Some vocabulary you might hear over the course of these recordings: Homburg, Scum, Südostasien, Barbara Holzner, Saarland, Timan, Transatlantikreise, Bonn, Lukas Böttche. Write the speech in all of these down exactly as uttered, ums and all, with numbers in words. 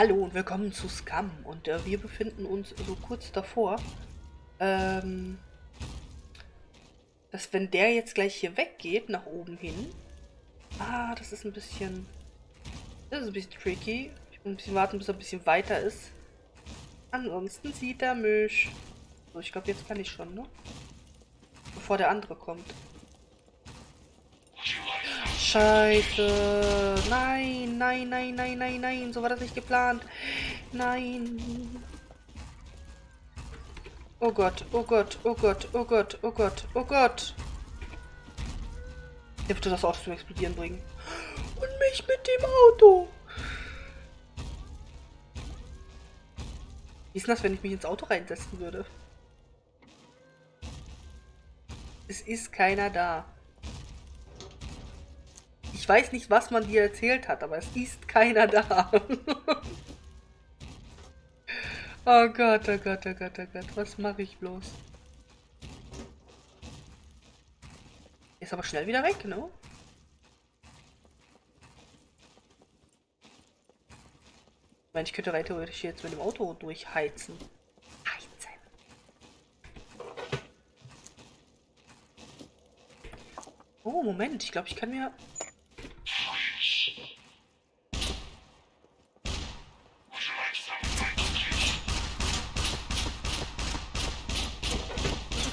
Hallo und willkommen zu Scum. Und äh, wir befinden uns so kurz davor, ähm, dass wenn der jetzt gleich hier weggeht, nach oben hin... Ah, das ist ein bisschen... Das ist ein bisschen tricky. Ich muss ein bisschen warten, bis er ein bisschen weiter ist. Ansonsten sieht er mich. So, ich glaube, jetzt kann ich schon, ne? Bevor der andere kommt. Scheiße. Nein, nein, nein, nein, nein, nein. So war das nicht geplant. Nein. Oh Gott, oh Gott, oh Gott, oh Gott, oh Gott, oh Gott. Der wird das auch zum Explodieren bringen. Und mich mit dem Auto. Wie ist denn das, wenn ich mich ins Auto reinsetzen würde? Es ist keiner da. Ich weiß nicht, was man dir erzählt hat, aber es ist keiner da. Oh Gott, oh Gott, oh Gott, oh Gott. Was mache ich bloß? Ist aber schnell wieder weg, ne? Ich meine, ich könnte rein theoretisch jetzt mit dem Auto durchheizen. Heizen. Oh, Moment. Ich glaube, ich kann mir...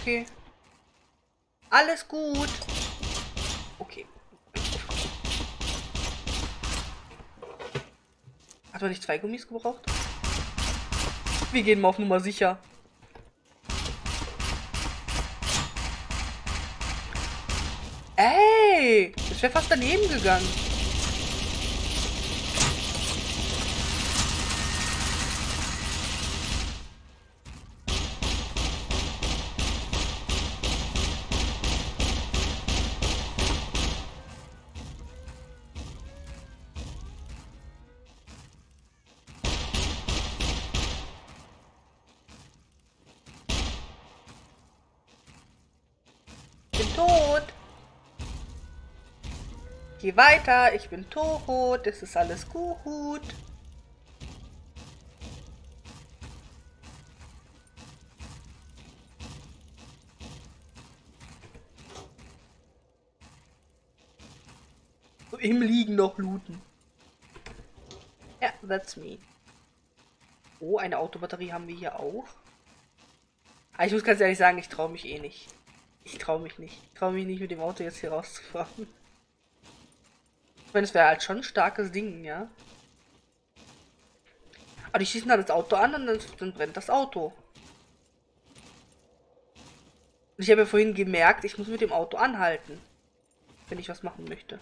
Okay. Alles gut. Okay. Hat man nicht zwei Gummis gebraucht? Wir gehen mal auf Nummer sicher. Ey! Das wäre fast daneben gegangen. Geh weiter, ich bin tot, das ist alles gut. So, im Liegen noch looten. Ja, that's me. Oh, eine Autobatterie haben wir hier auch. Aber ich muss ganz ehrlich sagen, ich traue mich eh nicht. Ich traue mich nicht. Ich traue mich nicht, mit dem Auto jetzt hier rauszufahren. Ich meine, das wäre halt schon ein starkes Ding, ja. Aber die schießen dann das Auto an und dann, dann brennt das Auto. Und ich habe ja vorhin gemerkt, ich muss mit dem Auto anhalten, wenn ich was machen möchte.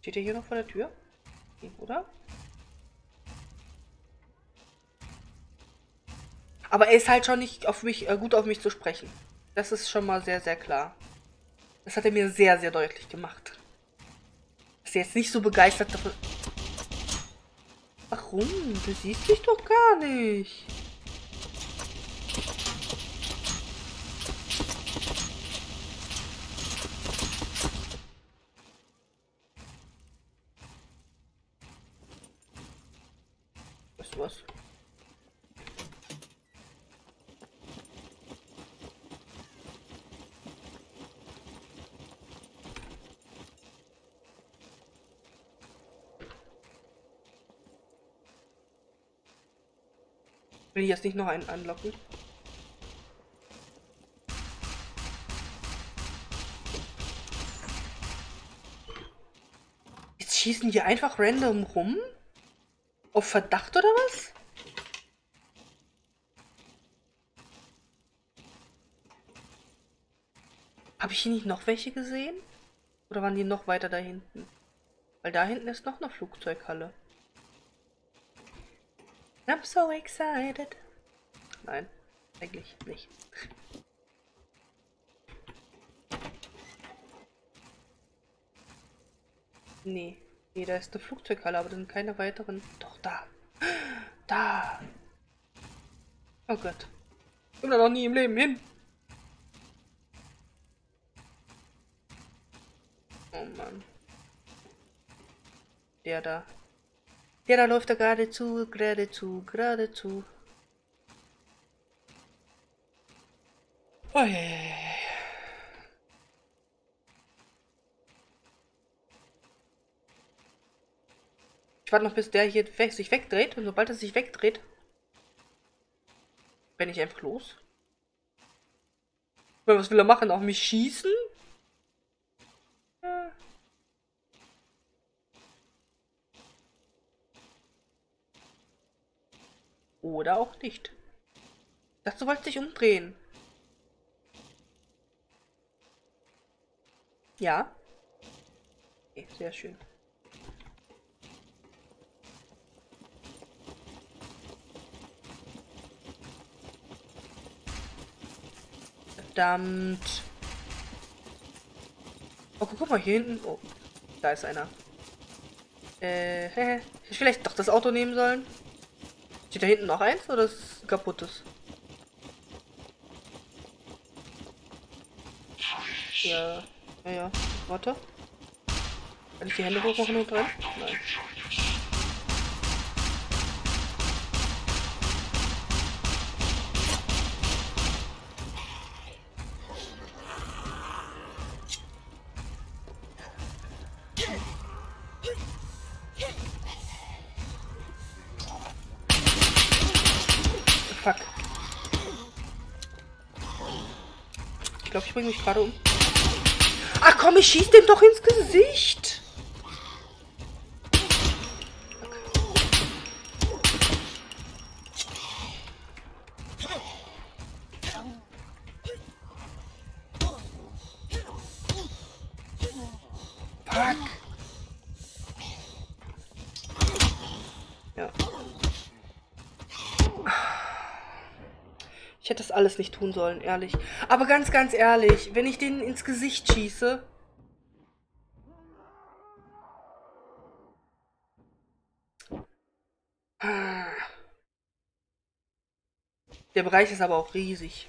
Steht er hier noch vor der Tür? Okay, oder? Aber er ist halt schon nicht auf mich, äh, gut auf mich zu sprechen. Das ist schon mal sehr, sehr klar. Das hat er mir sehr, sehr deutlich gemacht. Dass er jetzt nicht so begeistert davon... Warum? Du siehst dich doch gar nicht. Was. Will ich jetzt nicht noch einen anlocken? Jetzt schießen die einfach random rum? Auf Verdacht oder was? Habe ich hier nicht noch welche gesehen? Oder waren die noch weiter da hinten? Weil da hinten ist noch eine Flugzeughalle. I'm so excited. Nein, eigentlich nicht. Nee, nee, da ist eine Flugzeughalle, aber da sind keine weiteren. Doch. da. Da. Oh Gott. Ich bin da noch nie im Leben hin. Oh Mann. Der da. Der da läuft da geradezu, geradezu, geradezu. Oh je. Yeah. Ich warte noch, bis der hier sich wegdreht. Und sobald er sich wegdreht, bin ich einfach los. Was will er machen? Auf mich schießen? Ja. Oder auch nicht. Dazu wollte ich dich umdrehen. Ja. Okay, sehr schön. Verdammt. Oh, guck mal, hier hinten. Oh, da ist einer. Äh, hätte ich vielleicht doch das Auto nehmen sollen? Steht da hinten noch eins oder ist es kaputtes? Ja, ja, ja. Warte. Kann ich die Hände hochmachen und rein? Nein. Ich glaube, ich bringe mich gerade um. Ach komm, ich schieße dem doch ins Gesicht. Fuck. Ja. Ich hätte das alles nicht tun sollen, ehrlich. Aber ganz, ganz ehrlich, wenn ich den ins Gesicht schieße... Der Bereich ist aber auch riesig.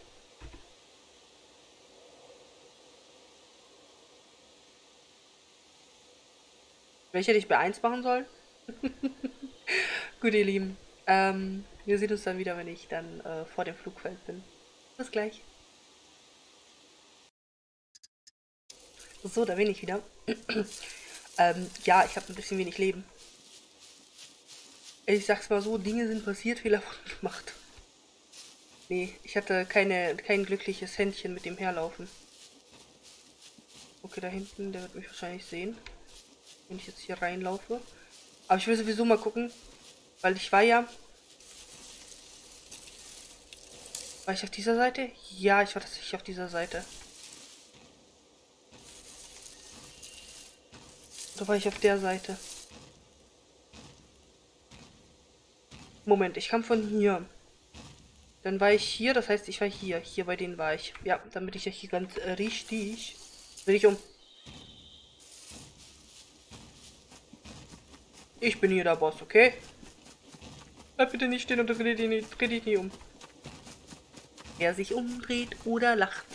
Welche hätte ich bei eins machen sollen? Gut, ihr Lieben. Ähm... Wir sehen uns dann wieder, wenn ich dann äh, vor dem Flugfeld bin. Bis gleich. So, da bin ich wieder. ähm, ja, ich habe ein bisschen wenig Leben. Ich sag's mal so, Dinge sind passiert, Fehler wurden gemacht. Nee, ich hatte keine, kein glückliches Händchen mit dem Herlaufen. Okay, da hinten, der wird mich wahrscheinlich sehen, wenn ich jetzt hier reinlaufe. Aber ich will sowieso mal gucken, weil ich war ja... War ich auf dieser Seite? Ja, ich war tatsächlich auf dieser Seite. Oder war ich auf der Seite? Moment, ich kam von hier. Dann war ich hier, das heißt, ich war hier. Hier bei denen war ich. Ja, dann bin ich ja hier ganz äh, richtig. Dreh ich um. Ich bin hier der Boss, okay? Bleib bitte nicht stehen und dreh dich nie um. Wer sich umdreht oder lacht.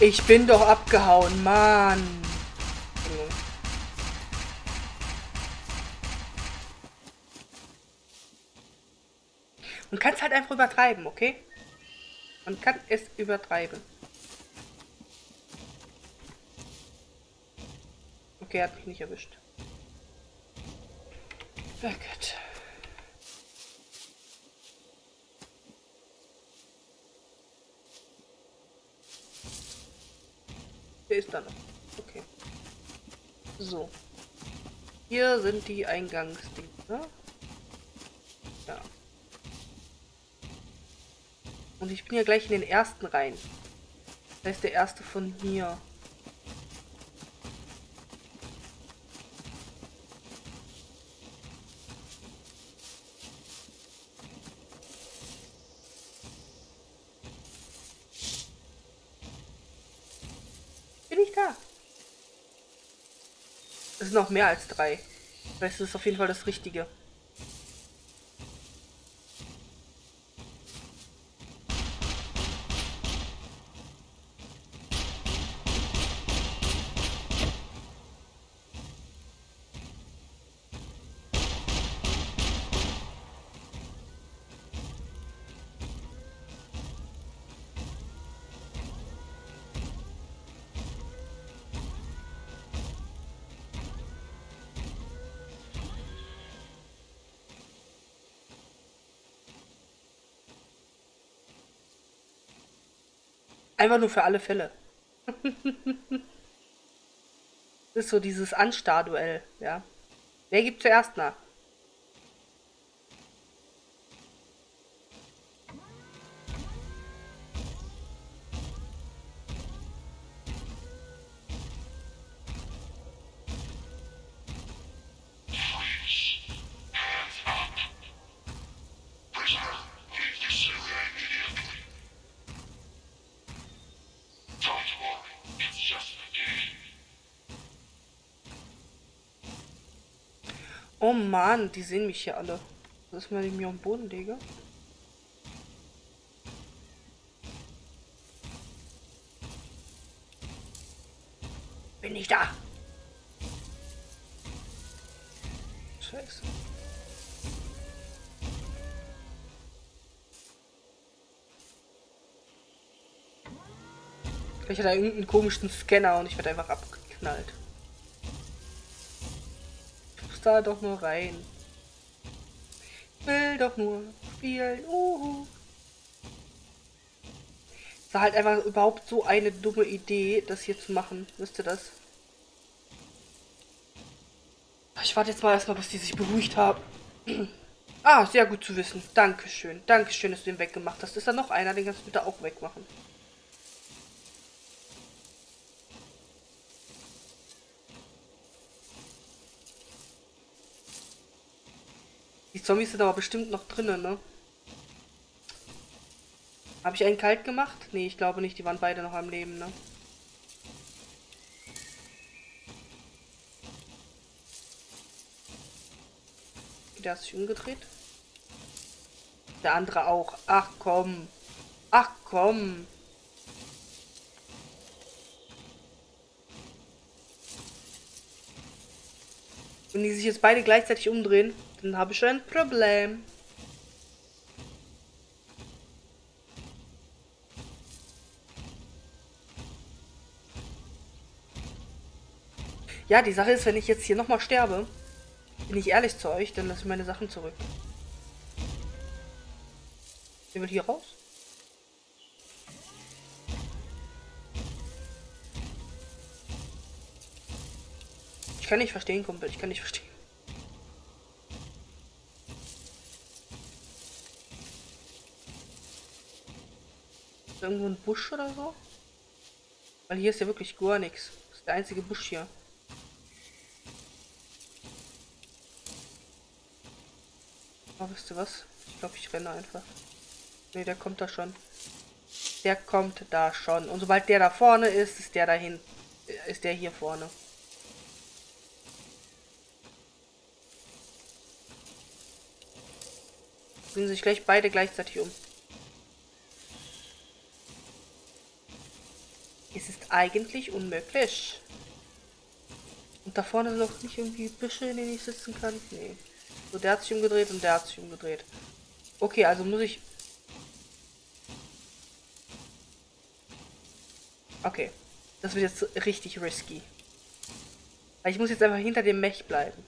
Ich bin doch abgehauen, Mann. Man kann es halt einfach übertreiben, okay? Man kann es übertreiben. Okay, er hat mich nicht erwischt. Oh Gott. Der ist da noch. Okay. So. Hier sind die Eingangsdinge, ne? Ja. Und ich bin ja gleich in den ersten rein. Das heißt, der erste von hier. Es sind auch mehr als drei. Das ist auf jeden Fall das Richtige. Einfach nur für alle Fälle. Das ist so dieses Anstarr-Duell, ja. Wer gibt zuerst nach? Oh Mann, die sehen mich hier alle. Was ist, wenn ich mich auf den Boden lege? Bin ich da? Scheiße. Ich hatte irgendeinen komischen Scanner und ich werde einfach abgeknallt. Da doch nur rein. Ich will doch nur spielen. Uhu. Das war halt einfach überhaupt so eine dumme Idee, das hier zu machen. Wisst ihr das? Ich warte jetzt mal erstmal, bis die sich beruhigt haben. Ah, sehr gut zu wissen. Dankeschön. Dankeschön, dass du den weggemacht hast. Ist da noch einer, den kannst du bitte auch wegmachen. Die Zombies sind aber bestimmt noch drinnen, ne? Habe ich einen kalt gemacht? Ne, ich glaube nicht. Die waren beide noch am Leben, ne? Der hat sich umgedreht. Der andere auch. Ach komm. Ach komm. Wenn die sich jetzt beide gleichzeitig umdrehen, dann habe ich ein Problem. Ja, die Sache ist, wenn ich jetzt hier nochmal sterbe, bin ich ehrlich zu euch, dann lasse ich meine Sachen zurück. Der will hier raus. Ich kann nicht verstehen, Kumpel. Ich kann nicht verstehen. Irgendwo ein Busch oder so? Weil hier ist ja wirklich gar nichts. Das ist der einzige Busch hier. Aber wisst ihr was? Ich glaube, ich renne einfach. Ne, der kommt da schon. Der kommt da schon. Und sobald der da vorne ist, ist der dahin. Ist der hier vorne. Bringen sich gleich beide gleichzeitig um. Es ist eigentlich unmöglich. Und da vorne sind noch nicht irgendwie Büsche, in denen ich sitzen kann. Nee. So, der hat sich umgedreht und der hat sich umgedreht. Okay, also muss ich... Okay. Das wird jetzt richtig risky. Ich muss jetzt einfach hinter dem Mech bleiben.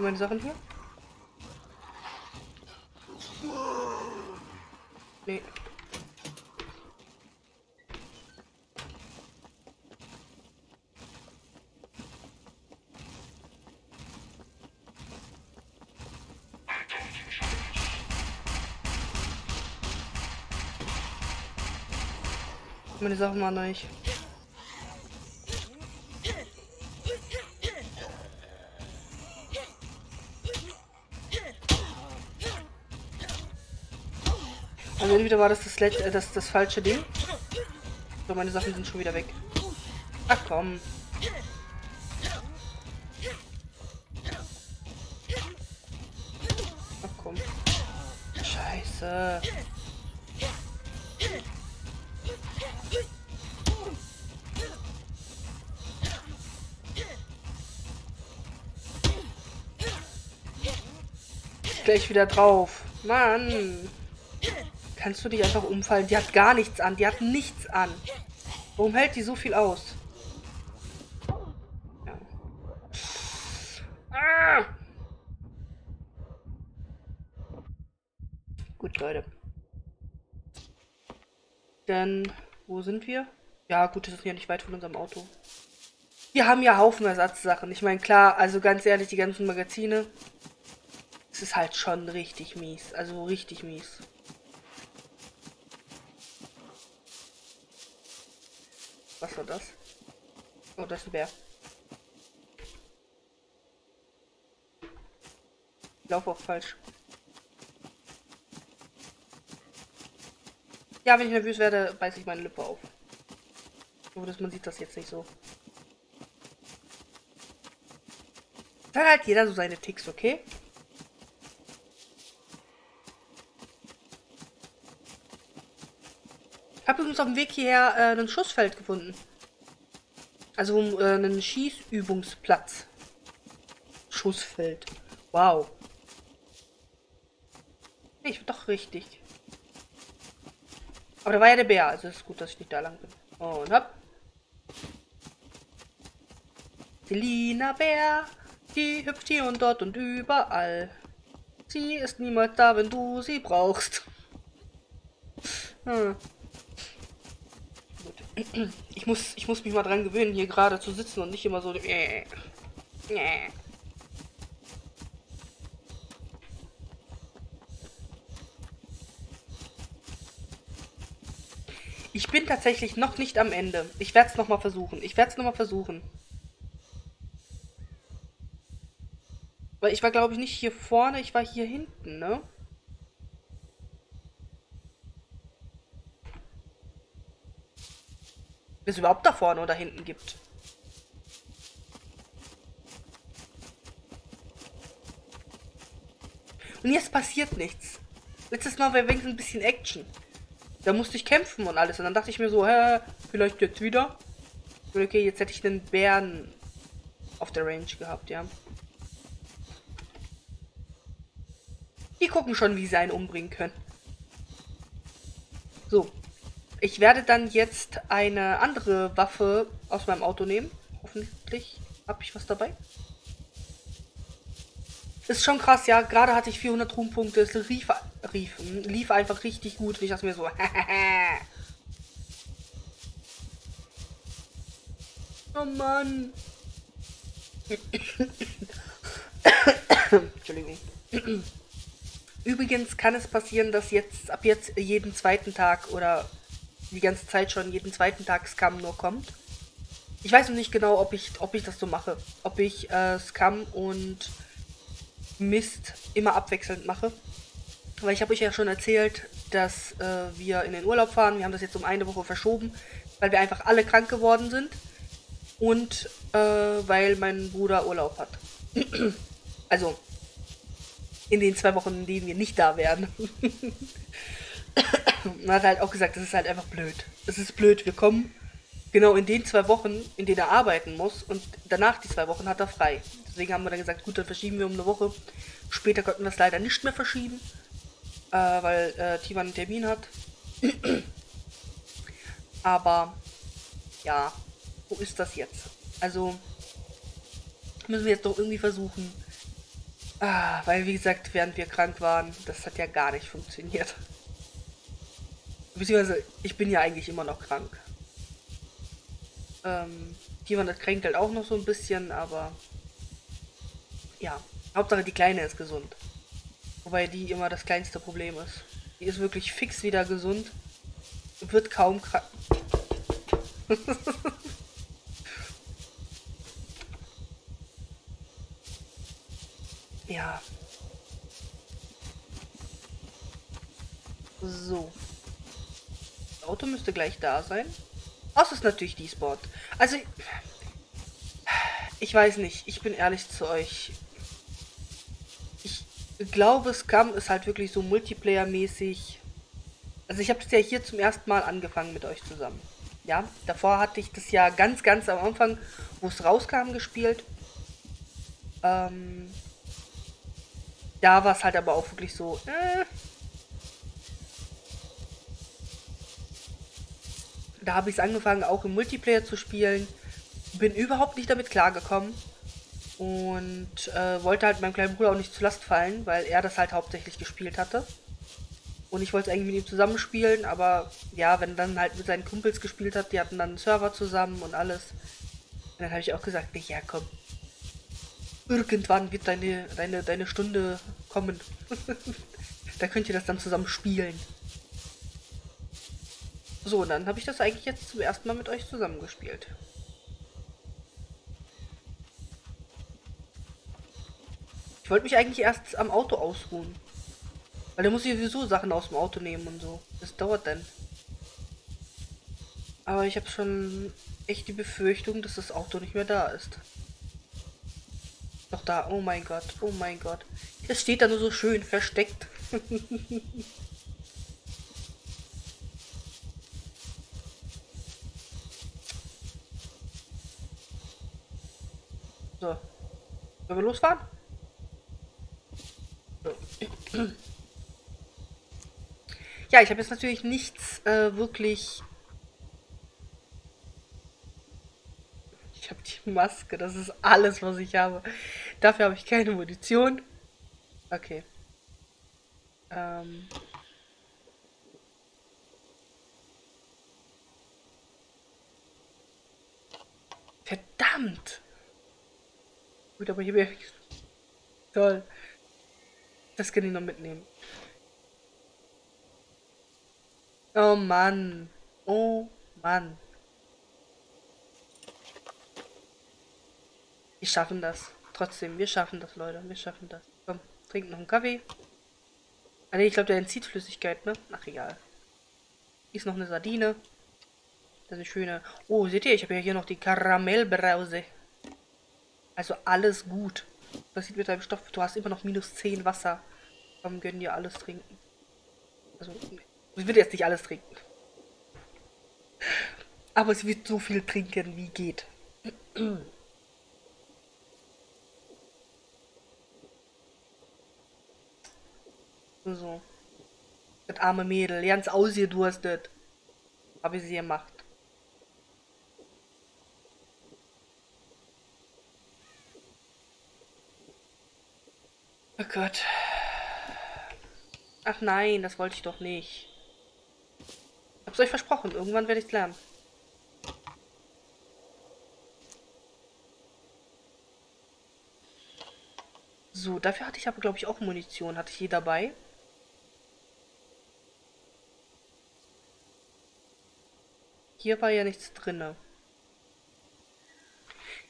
für meine Sachen hier? Nee. Meine Sachen waren noch nicht. Also entweder war das das, letzte, äh, das das falsche Ding. So, meine Sachen sind schon wieder weg. Ach komm. Ach komm. Scheiße. Gleich wieder drauf. Mann. Kannst du dich einfach umfallen? Die hat gar nichts an. Die hat nichts an. Warum hält die so viel aus? Ja. Ah! Gut, Leute. Denn, wo sind wir? Ja, gut, das ist ja nicht weit von unserem Auto. Wir haben ja Haufen Ersatzsachen. Ich meine, klar, also ganz ehrlich, die ganzen Magazine. Es ist halt schon richtig mies. Also richtig mies. Was war das? Oh, das ist ein Bär. Ich laufe auch falsch. Ja, wenn ich nervös werde, beiße ich meine Lippe auf. Nur, dass man sieht das jetzt nicht so. Da hat halt jeder so seine Ticks, okay? Ich habe übrigens auf dem Weg hierher äh, ein Schussfeld gefunden. Also äh, einen Schießübungsplatz. Schussfeld. Wow. Nee, ich bin doch richtig. Aber da war ja der Bär, also ist gut, dass ich nicht da lang bin. Und hopp. Selina Bär, die hüpft hier und dort und überall. Sie ist niemals da, wenn du sie brauchst. Hm. Ich muss, ich muss mich mal dran gewöhnen, hier gerade zu sitzen und nicht immer so... Äh, äh. Ich bin tatsächlich noch nicht am Ende. Ich werde es nochmal versuchen. Ich werde es nochmal versuchen. Weil ich war, glaube ich, nicht hier vorne, ich war hier hinten, ne? Es überhaupt da vorne oder hinten gibt. Und jetzt passiert nichts. Letztes Mal war wenigstens ein bisschen Action. Da musste ich kämpfen und alles. Und dann dachte ich mir so, hä, vielleicht jetzt wieder. Und okay, jetzt hätte ich einen Bären auf der Range gehabt, ja. Die gucken schon, wie sie einen umbringen können. So. Ich werde dann jetzt eine andere Waffe aus meinem Auto nehmen. Hoffentlich habe ich was dabei. Ist schon krass, ja. Gerade hatte ich vierhundert Ruhmpunkte. Es lief, lief, lief einfach richtig gut. Nicht, dass mir so... Oh Mann. Entschuldigung. Übrigens kann es passieren, dass jetzt ab jetzt jeden zweiten Tag oder... die ganze Zeit schon jeden zweiten Tag Scum nur kommt. Ich weiß noch nicht genau, ob ich, ob ich das so mache. Ob ich äh, Scum und Mist immer abwechselnd mache. Weil ich habe euch ja schon erzählt, dass äh, wir in den Urlaub fahren. Wir haben das jetzt um eine Woche verschoben, weil wir einfach alle krank geworden sind. Und äh, weil mein Bruder Urlaub hat. Also, in den zwei Wochen, in denen wir nicht da werden. Man hat halt auch gesagt, das ist halt einfach blöd. Es ist blöd, wir kommen genau in den zwei Wochen, in denen er arbeiten muss und danach die zwei Wochen hat er frei. Deswegen haben wir dann gesagt, gut, dann verschieben wir um eine Woche. Später konnten wir es leider nicht mehr verschieben, äh, weil äh, Timan einen Termin hat. Aber, ja, wo ist das jetzt? Also, müssen wir jetzt doch irgendwie versuchen, Ah, weil, wie gesagt, während wir krank waren, das hat ja gar nicht funktioniert. Beziehungsweise, ich bin ja eigentlich immer noch krank. Ähm, Timan, das kränkt halt auch noch so ein bisschen, aber... Ja, Hauptsache die Kleine ist gesund. Wobei die immer das kleinste Problem ist. Die ist wirklich fix wieder gesund. Wird kaum krank. Ja. So. Das Auto müsste gleich da sein. Außer ist natürlich die Sport. Also, ich weiß nicht. Ich bin ehrlich zu euch. Ich glaube, Scum ist halt wirklich so Multiplayer-mäßig. Also, ich habe das ja hier zum ersten Mal angefangen mit euch zusammen. Ja, davor hatte ich das ja ganz, ganz am Anfang, wo es rauskam, gespielt. Ähm... Da war es halt aber auch wirklich so. Äh, da habe ich es angefangen, auch im Multiplayer zu spielen. Bin überhaupt nicht damit klargekommen. Und äh, wollte halt meinem kleinen Bruder auch nicht zur Last fallen, weil er das halt hauptsächlich gespielt hatte. Und ich wollte es eigentlich mit ihm zusammenspielen, aber ja, wenn er dann halt mit seinen Kumpels gespielt hat, die hatten dann einen Server zusammen und alles. Und dann habe ich auch gesagt, nee, ja komm. Irgendwann wird deine, deine, deine Stunde kommen. Da könnt ihr das dann zusammen spielen. So, und dann habe ich das eigentlich jetzt zum ersten Mal mit euch zusammengespielt. Ich wollte mich eigentlich erst am Auto ausruhen. Weil da muss ich sowieso Sachen aus dem Auto nehmen und so. Das dauert dann. Aber ich habe schon echt die Befürchtung, dass das Auto nicht mehr da ist. Noch da, oh mein Gott, oh mein Gott. Es steht da nur so schön versteckt. So. Wollen wir losfahren? So. Ja, ich habe jetzt natürlich nichts äh, wirklich... Ich habe die Maske, das ist alles, was ich habe. Dafür habe ich keine Munition. Okay. Ähm. Verdammt! Gut, aber hier bin ich... Toll. Das kann ich noch mitnehmen. Oh Mann. Oh Mann. Wir schaffen das. Trotzdem, wir schaffen das, Leute. Wir schaffen das. Komm, trink noch einen Kaffee. Ah ne, ich glaube, der entzieht Flüssigkeit, ne? Ach, egal. Hier ist noch eine Sardine. Das ist eine schöne... Oh, seht ihr? Ich habe ja hier noch die Karamellbrause. Also alles gut. Was sieht mit deinem Stoff? Du hast immer noch minus zehn Wasser. Komm, gönn dir alles trinken. Also, ich will jetzt nicht alles trinken. Aber es wird so viel trinken, wie geht. So. Das arme Mädel, ganz ausgedurstet. Habe ich sie gemacht. Oh Gott. Ach nein, das wollte ich doch nicht. Hab's euch versprochen, irgendwann werde ich's lernen. So, dafür hatte ich aber, glaube ich, auch Munition. Hatte ich hier dabei? Hier war ja nichts drin.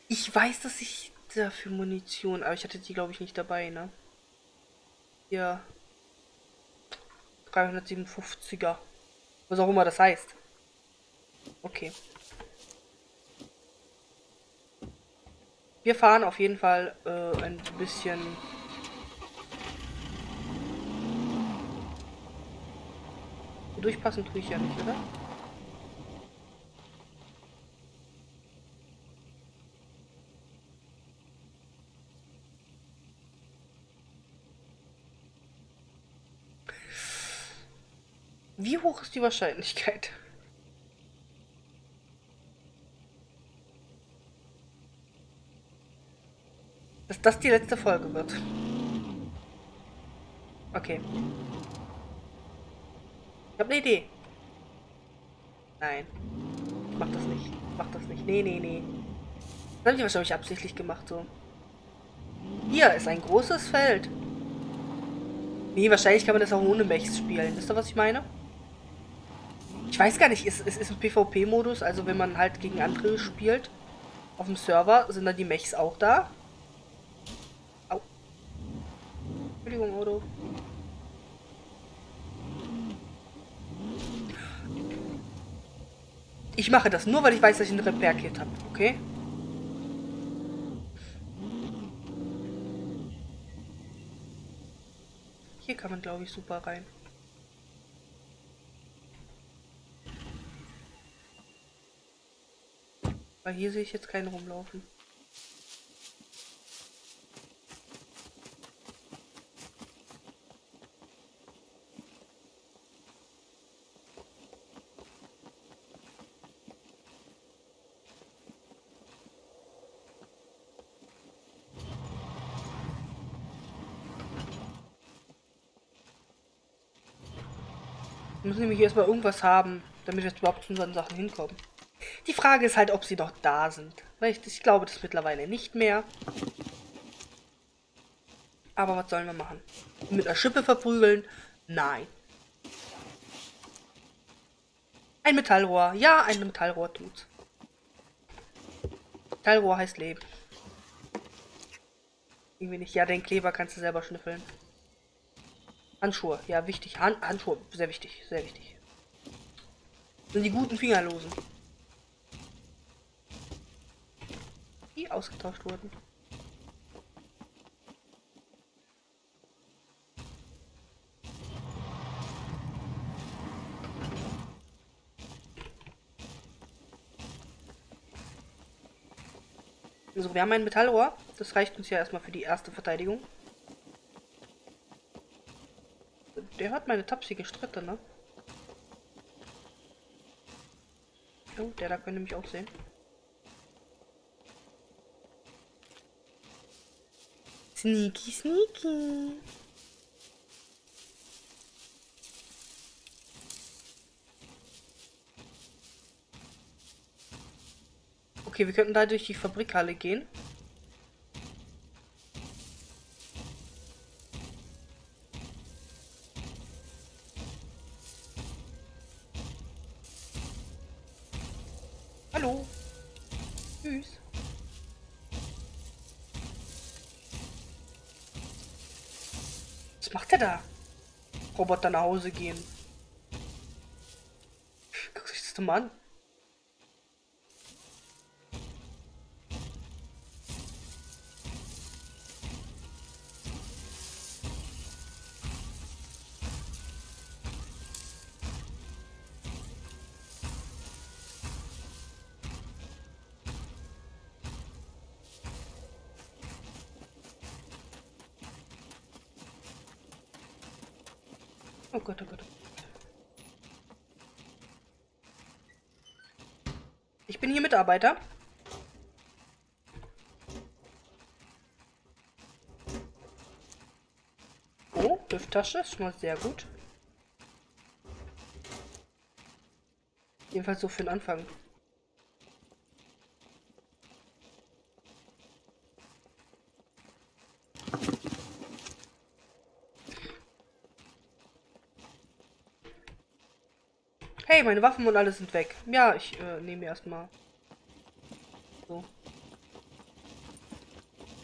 Ich weiß, dass ich dafür Munition... Aber ich hatte die, glaube ich, nicht dabei, ne? Hier. dreihundertsiebenundfünfziger. Was auch immer das heißt. Okay. Wir fahren auf jeden Fall äh, ein bisschen... Durchpassen tue ich ja nicht, oder? Wie hoch ist die Wahrscheinlichkeit? Dass das die letzte Folge wird. Okay. Ich habe eine Idee. Nein. Mach das nicht. Mach das nicht. Nee, nee, nee. Das habe ich wahrscheinlich absichtlich gemacht, so. Hier ist ein großes Feld. Nee, wahrscheinlich kann man das auch ohne Mechs spielen. Wisst ihr, was ich meine? Ich weiß gar nicht, es ist, ist, ist ein PvP-Modus, also wenn man halt gegen andere spielt, auf dem Server, sind dann die Mechs auch da. Au. Entschuldigung, Auto. Ich mache das nur, weil ich weiß, dass ich ein Repair-Kit habe, okay? Hier kann man, glaube ich, super rein. Weil hier sehe ich jetzt keinen rumlaufen. Wir müssen nämlich erstmal irgendwas haben, damit wir jetzt überhaupt zu unseren Sachen hinkommen. Die Frage ist halt, ob sie noch da sind. Ich glaube das mittlerweile nicht mehr. Aber was sollen wir machen? Mit einer Schippe verprügeln? Nein. Ein Metallrohr. Ja, ein Metallrohr tut's. Metallrohr heißt Leben. Irgendwie nicht. Ja, den Kleber kannst du selber schnüffeln. Handschuhe. Ja, wichtig. Han- Handschuhe. Sehr wichtig. Sehr wichtig. Das sind die guten Fingerlosen. Ausgetauscht wurden. Also wir haben ein Metallrohr. Das reicht uns ja erstmal für die erste Verteidigung. Der hat meine tapsige Stritte, ne? Oh, der da könnte mich auch sehen. Sneaky, sneaky. Okay, wir könnten da durch die Fabrikhalle gehen. Hallo. Tschüss. Was macht er da? Roboter nach Hause gehen. Guckt euch das doch mal an. Oh Gott, oh Gott. Ich bin hier Mitarbeiter. Oh, Dufttasche ist schon mal sehr gut. Jedenfalls so für den Anfang. Hey, meine Waffen und alles sind weg. Ja, ich äh, nehme erstmal. So.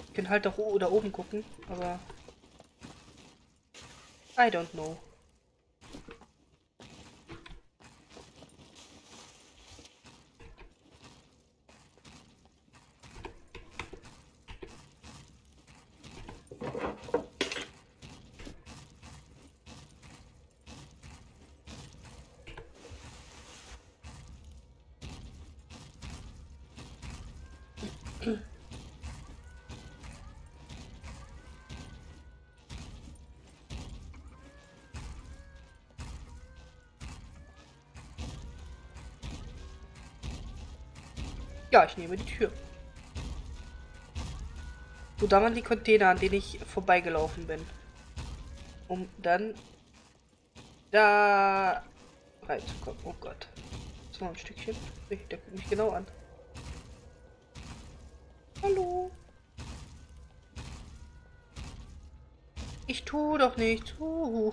Ich kann halt auch da oben gucken, aber. I don't know. Ja, ich nehme die Tür. So, da waren die Container, an denen ich vorbeigelaufen bin. um dann da reinzukommen. Oh Gott. So ein Stückchen. Der guckt mich genau an. Hallo. Ich tue doch nichts. Uhu.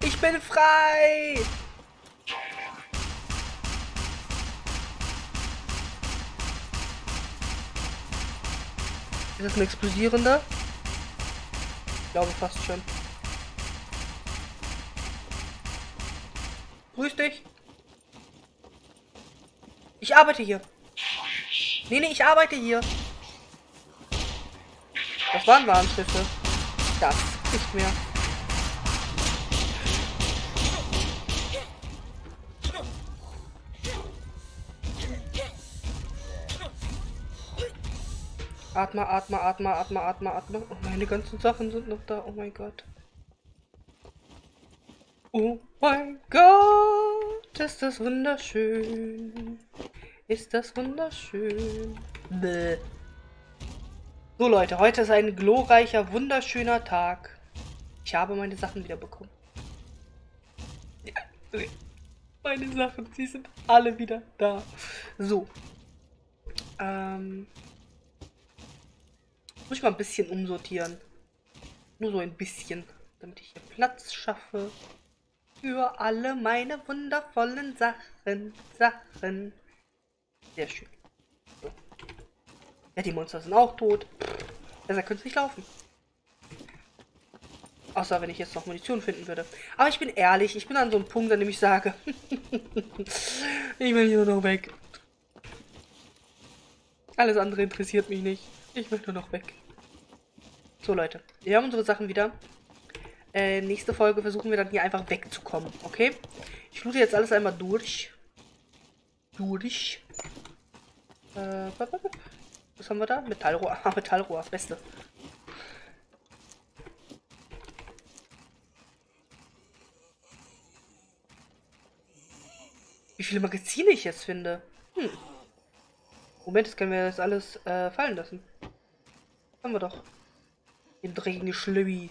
Ich bin frei! Ist das ein explodierender? Ich glaube fast schon. Grüß dich! Ich arbeite hier! Nee, nee, ich arbeite hier! Das waren Warnschiffe. Das nicht mehr. Atme, atme, atme, atme, atme, atme. Oh, meine ganzen Sachen sind noch da. Oh mein Gott. Oh mein Gott. Ist das wunderschön. Ist das wunderschön. Bäh. So Leute, heute ist ein glorreicher, wunderschöner Tag. Ich habe meine Sachen wiederbekommen. Ja, okay. Meine Sachen, sie sind alle wieder da. So. Ähm... Muss ich mal ein bisschen umsortieren. Nur so ein bisschen. Damit ich hier Platz schaffe. Für alle meine wundervollen Sachen. Sachen. Sehr schön. So. Ja, die Monster sind auch tot. Besser könnte es nicht laufen. Außer wenn ich jetzt noch Munition finden würde. Aber ich bin ehrlich. Ich bin an so einem Punkt, an dem ich sage. Ich will hier nur noch weg. Alles andere interessiert mich nicht. Ich will nur noch weg. So, Leute. Wir haben unsere Sachen wieder. Äh, nächste Folge versuchen wir dann hier einfach wegzukommen. Okay? Ich loote jetzt alles einmal durch. Durch. Äh, was haben wir da? Metallrohr. Ah, Metallrohr. Beste. Wie viele Magazine ich jetzt finde. Hm. Moment, jetzt können wir das alles äh, fallen lassen. Haben wir doch. Den dreckigen Schlübi.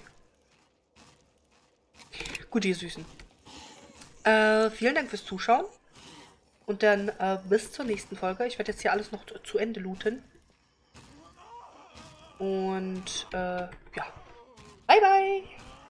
Gut, ihr Süßen. Äh, vielen Dank fürs Zuschauen. Und dann äh, bis zur nächsten Folge. Ich werde jetzt hier alles noch zu Ende looten. Und äh, ja. Bye, bye.